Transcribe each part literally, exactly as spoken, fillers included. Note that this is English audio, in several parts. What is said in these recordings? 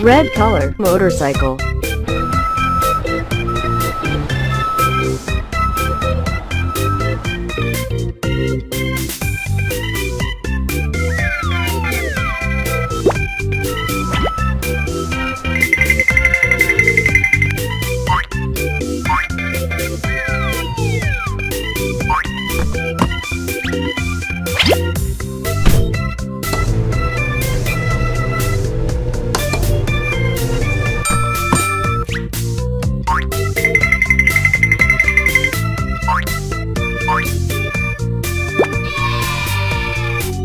Red color, motorcycle.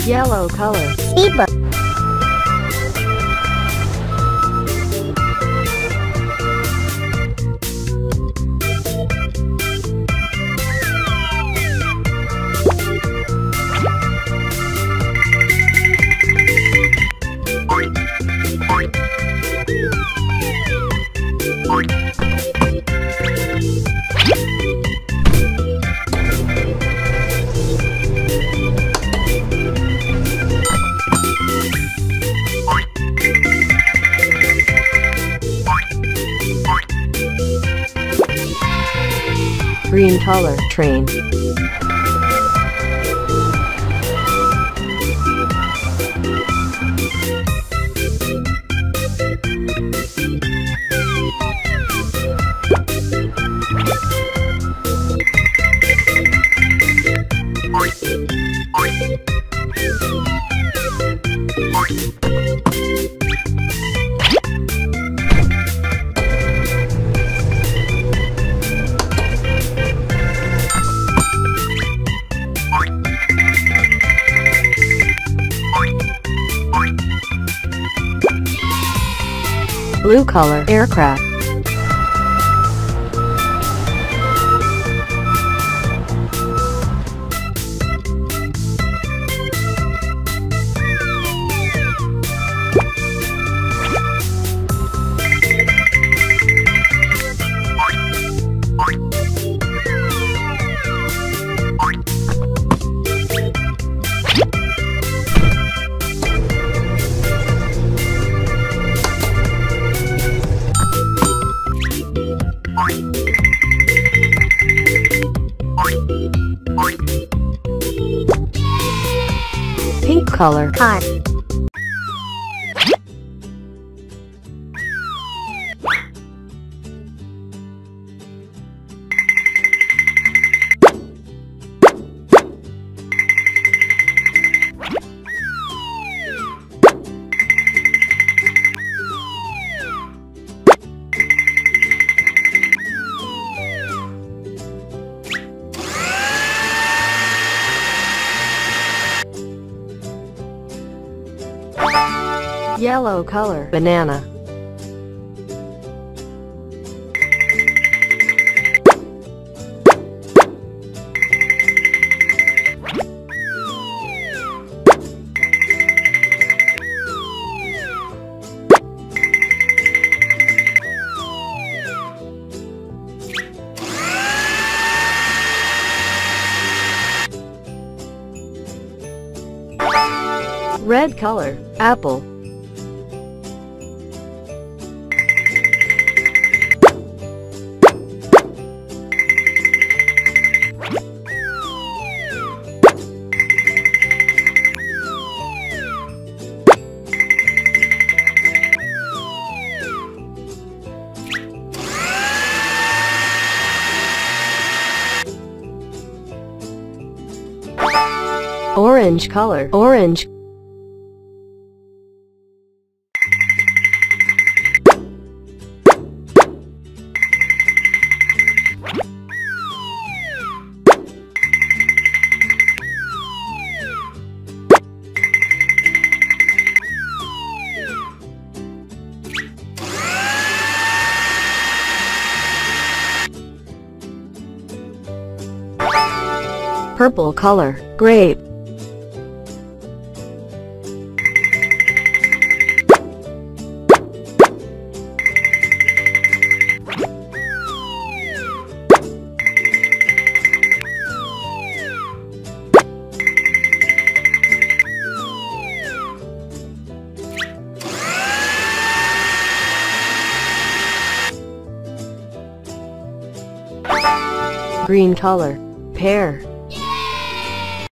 Yellow color, speedboat. Green color, train. Blue color, aircraft. Pink color, car. Yellow color, banana. Red color, apple. Orange color, orange. Purple color, grape. green color, pear.